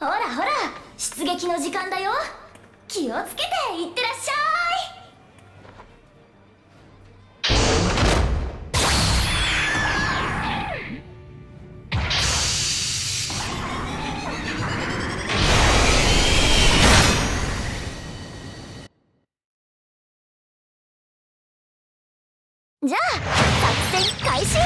ほらほら、出撃の時間だよ。気をつけていってらっしゃい。じゃあ、作戦開始！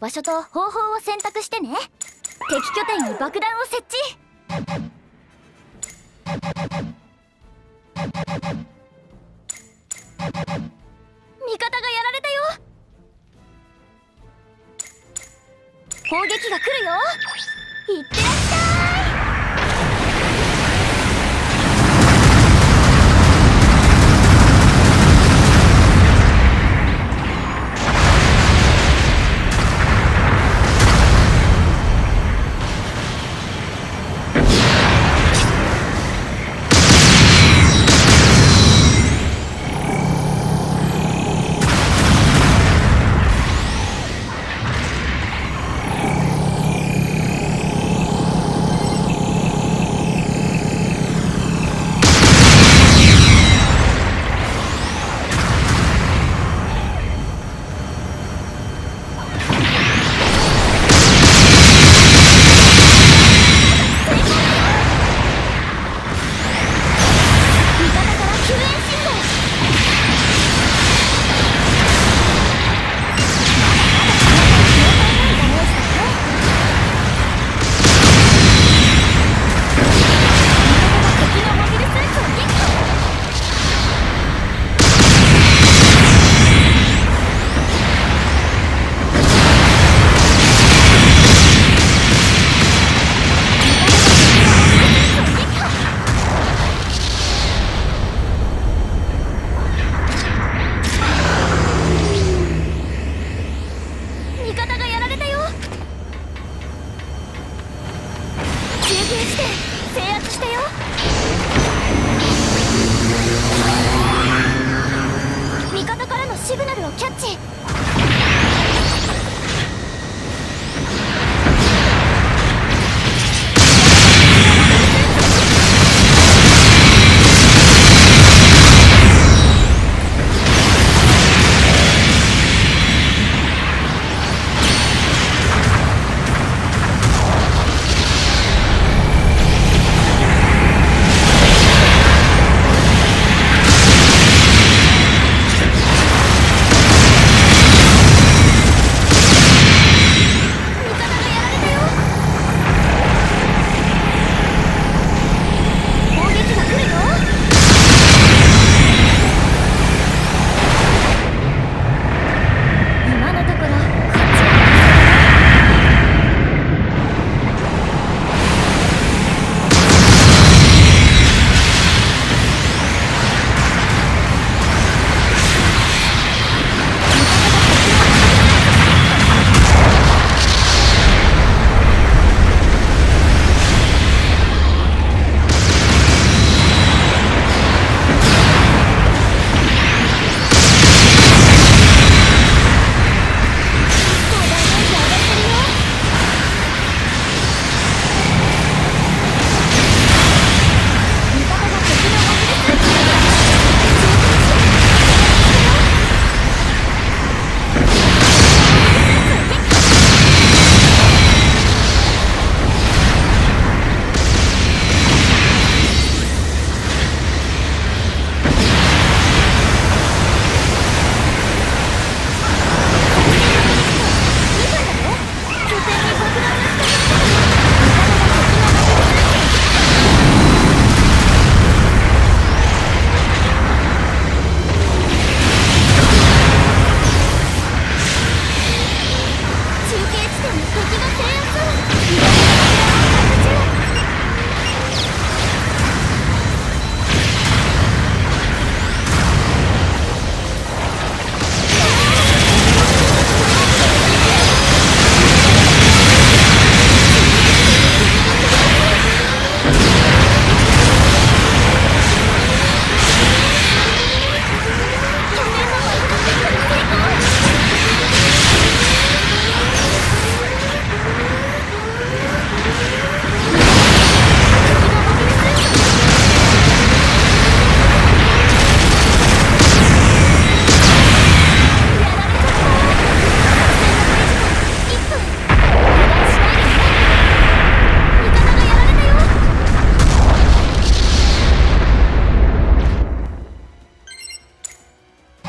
場所と方法を選択してね。敵拠点に爆弾を設置。味方がやられたよ。砲撃が来るよ。いってらっしゃい。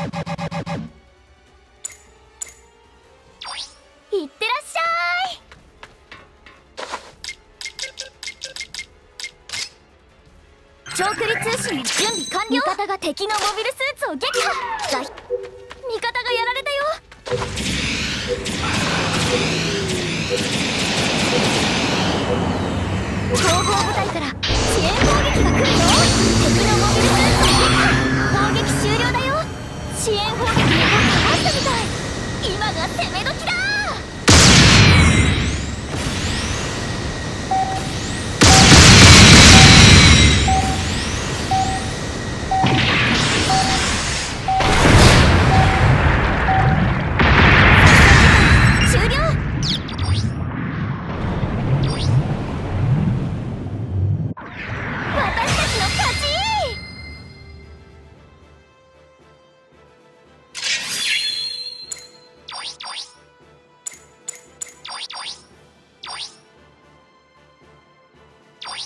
いってらっしゃい。長距離通信準備完了。味方が敵のモビルスーツを撃破。味方がやられたよ。後方部隊から支援砲撃が来るよ。敵のモビルスーツを撃破。砲撃終了だよ。支援砲撃の方があったみたい。今が攻め時だ。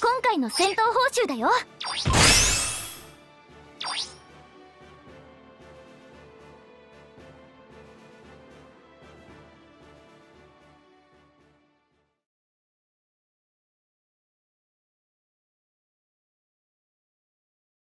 今回の戦闘報酬だよ。